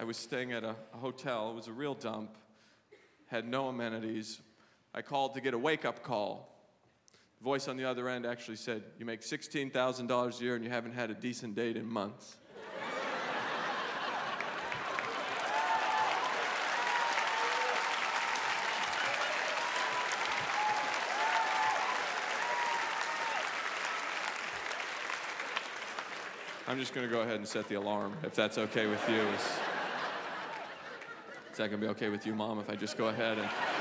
I was staying at a hotel. It was a real dump, had no amenities. I called to get a wake-up call. The voice on the other end actually said, "You make $16,000 a year and you haven't had a decent date in months." I'm just going to go ahead and set the alarm, if that's okay with you. Is that going to be okay with you, Mom, if I just go ahead and...